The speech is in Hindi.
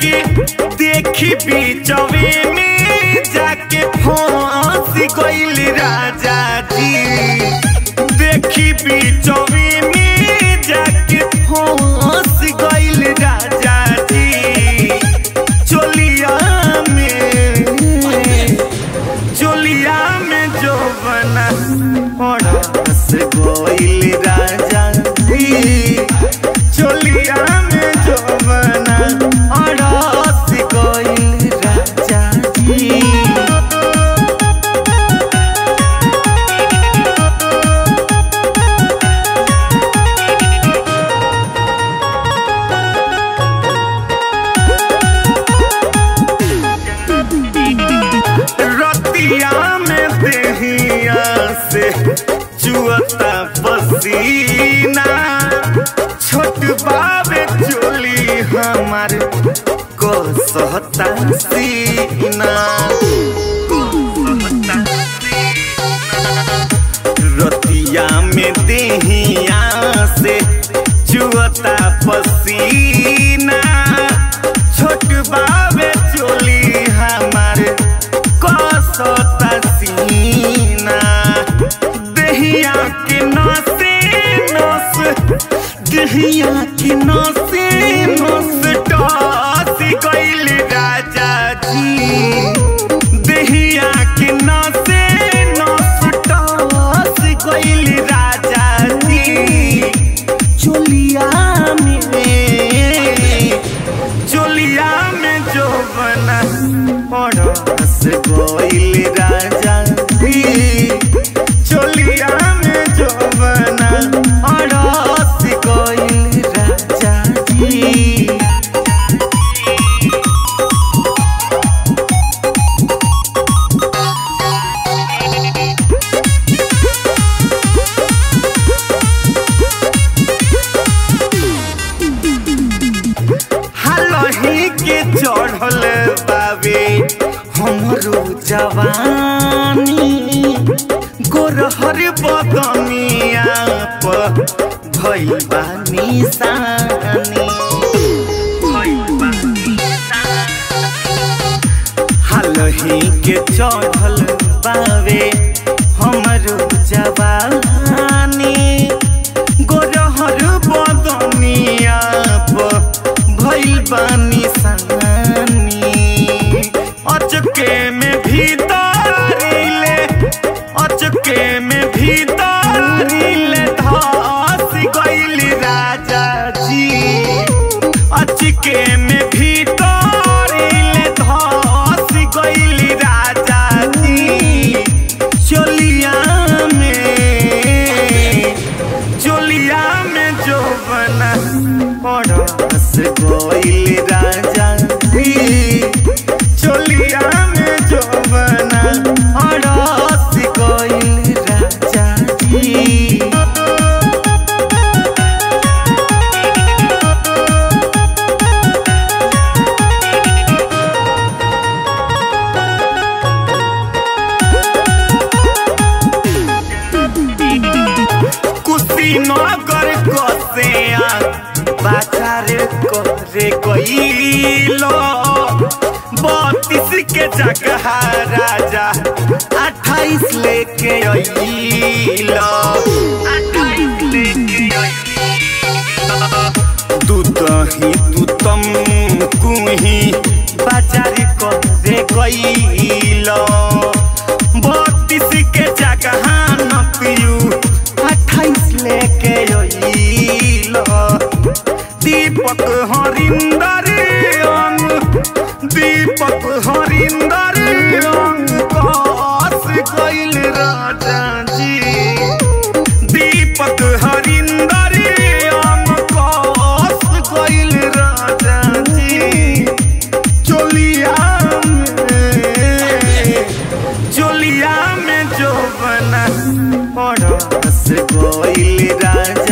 जाके देखी बीचवे में जाके फंस गइल राजा जी, देखी बीचवे में जाके फंस गइल राजा जी। चोलिया में जो बना फंस गइल राजा जी, चोलिया में जो बना फंस गइल राजा जी। जुअता पसीना छोट बाबे चोली हमार कसहता सीना, रतिया में देहिया से जुअता पसीना छोट बाबे चोली हमार कसहता सीना। देहिया के नसे नस, देहिया के नसे नस टस गइल राजा जी, देहिया के नसे नस टस गइल राजा जी। चोलिया में, चोलिया में जो बना पड़स गइल राजा जी, चोलिया में जो बना अड़स गइल राजा जी। हालही के चढ़ल बाबे हमरो जवानी, गोरहर बदमिया पर भइल बा निशानी, हालही के चढ़ल बावे हमरो जवानी, गोरहर बदमिया पर भइल बा निशानी। अचके में के में भीतर धस गइल राजा जी। चोलिया में जो बना पड़स गइल राजा जी, चोलिया में जो बना पड़स गइल राजा जी। नगर कसेया बाजार करे गइलो, 32 के जगह राजा 28 लेके अइलो, 28 लेके अइलो। दूतही दूतम कुही बाजार करे गइलो, 32 के जगह न पियू 28 लेके अइलो। दीपक हरिंदर सिंह, दीपक हरिंदर सिंह कस गइल राजा जी, दीपक हरिंदर सिंह कस गइल राजा जी। चोलिया में, चोलिया में जो बना पड़स गइल राजा।